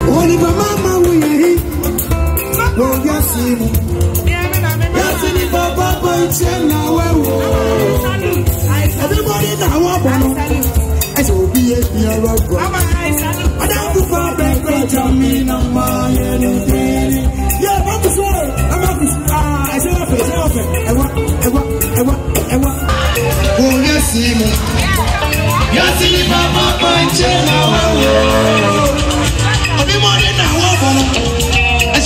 Holy mama we no yasimu yasini baba boy chena wewo everybody na wa bono e so bi e bi ologbo ada ku fa be ko jami na ma ye ni tele ya baba so am a fish ah I say off ewa o yasimu yasini baba boy chena wewo I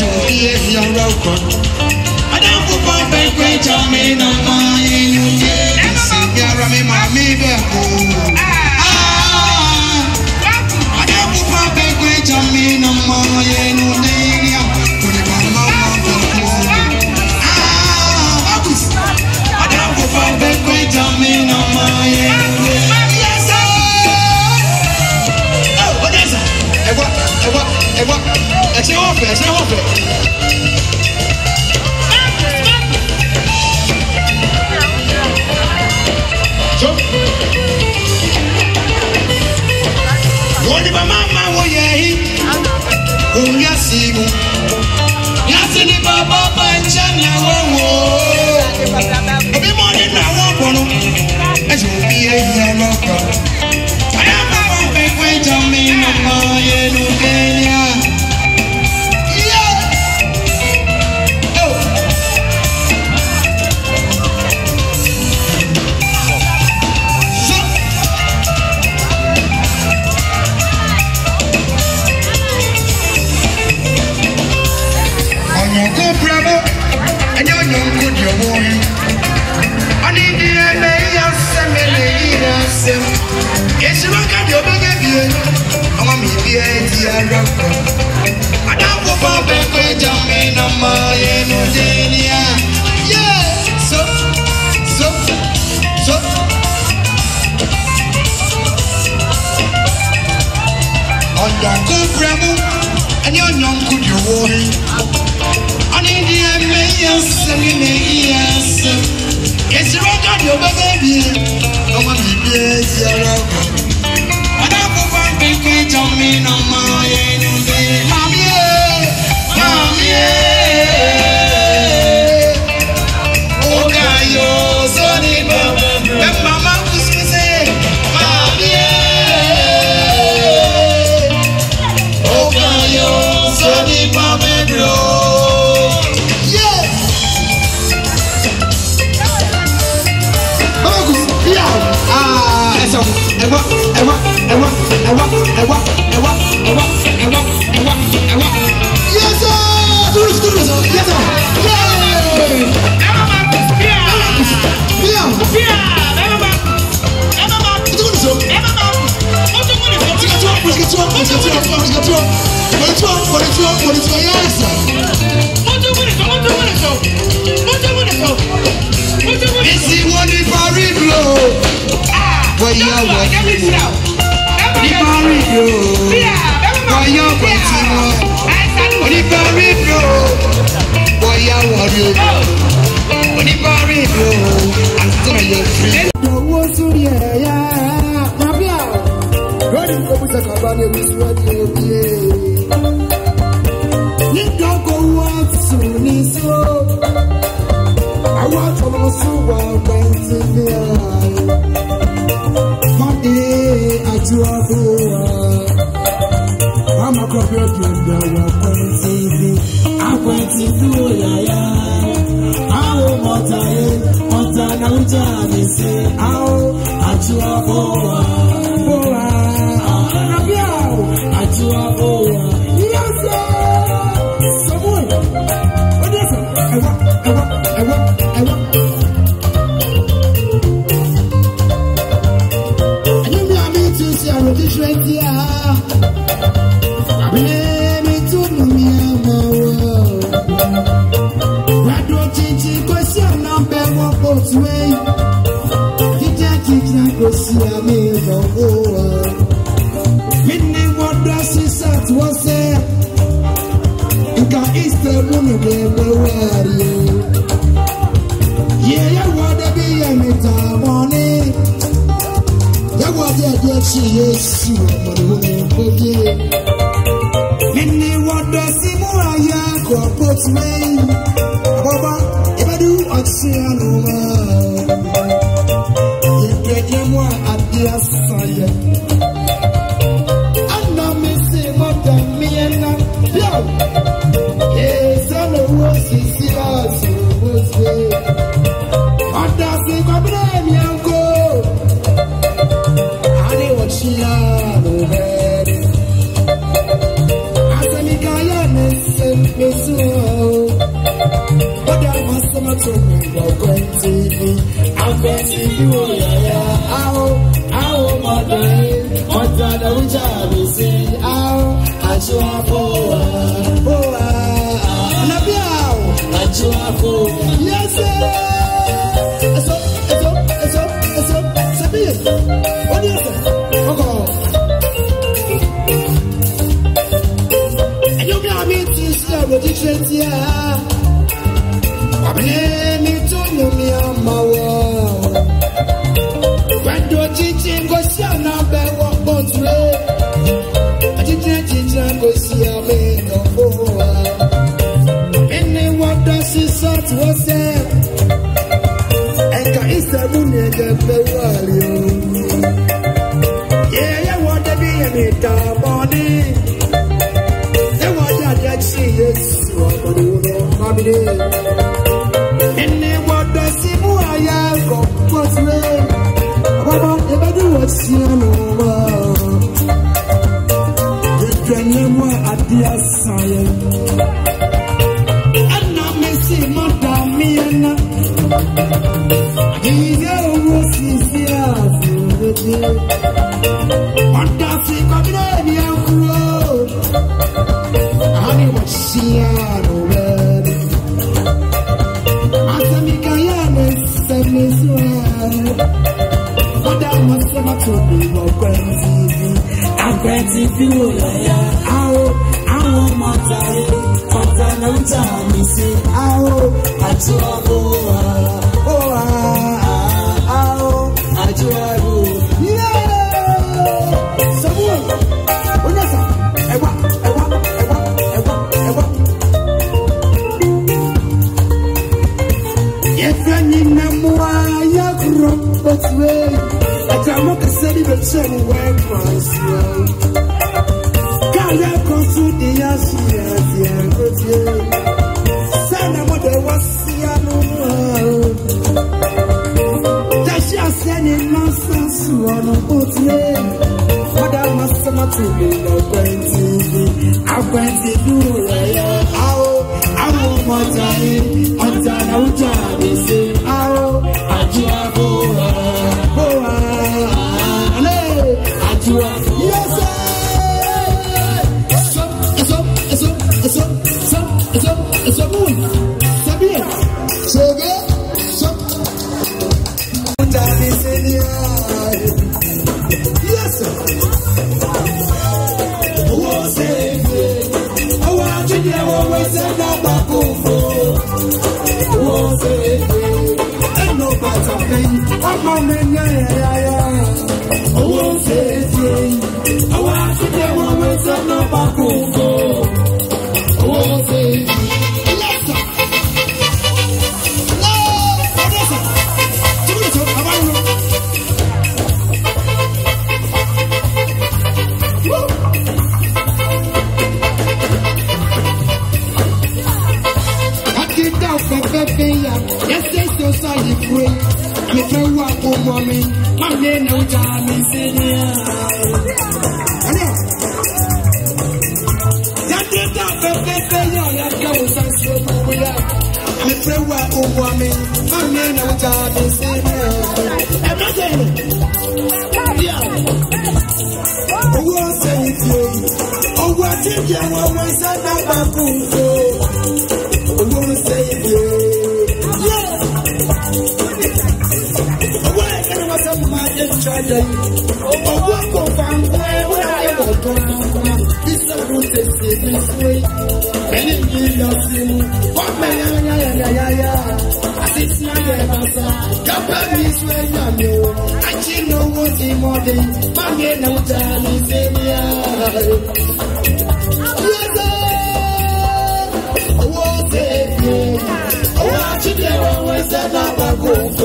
I'm a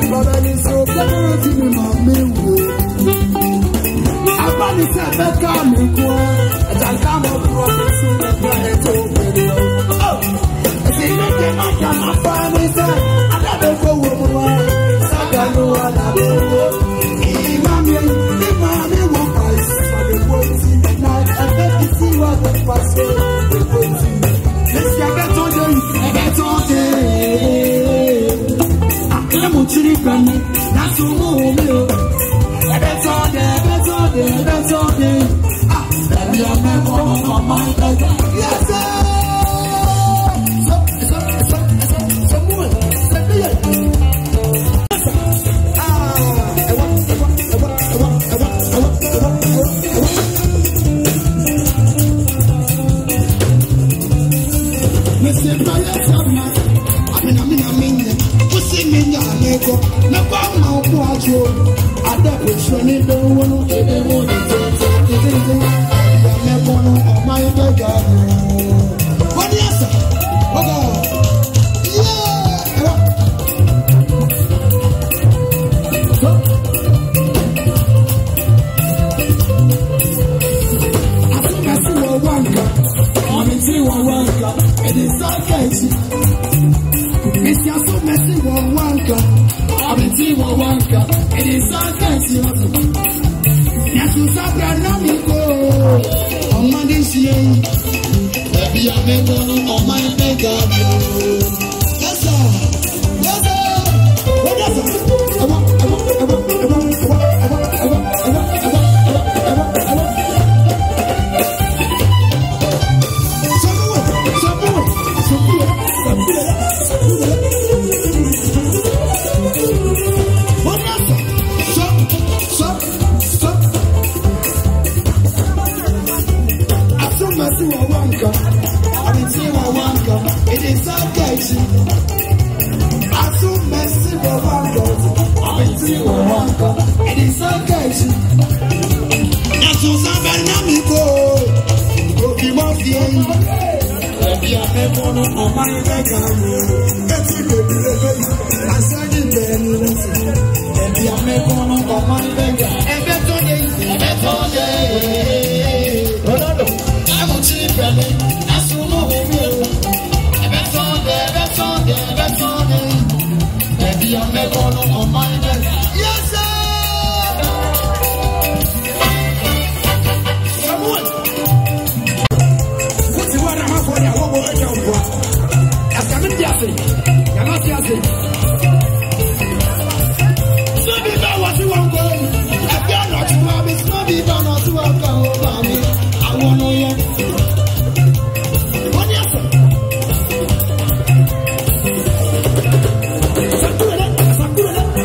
Sakura, Sakura,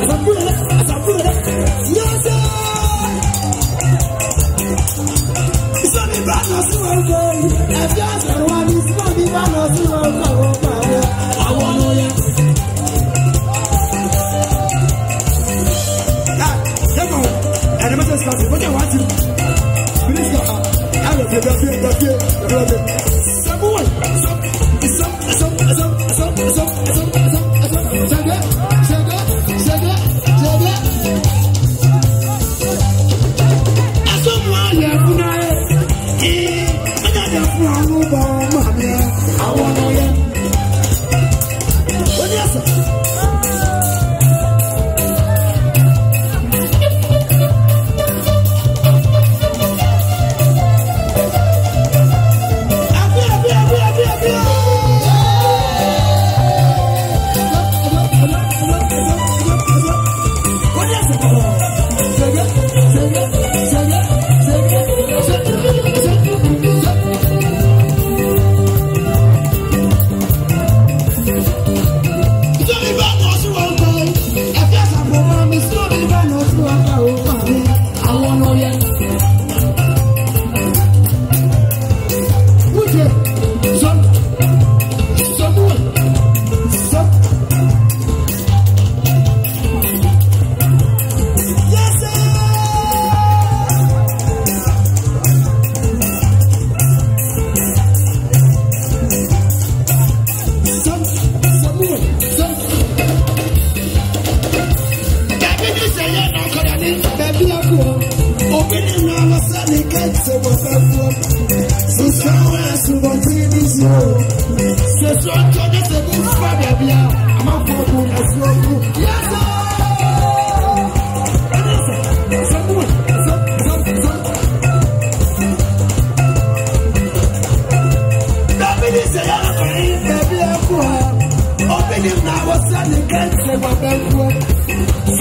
Sakura.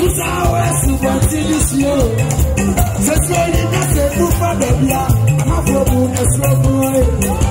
This hours to continue this low. Just when it doesn't move for the black, half a moon is slow boy.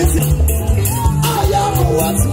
I From you,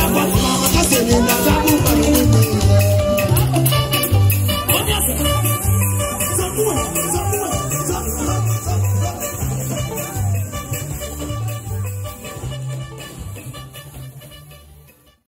I was from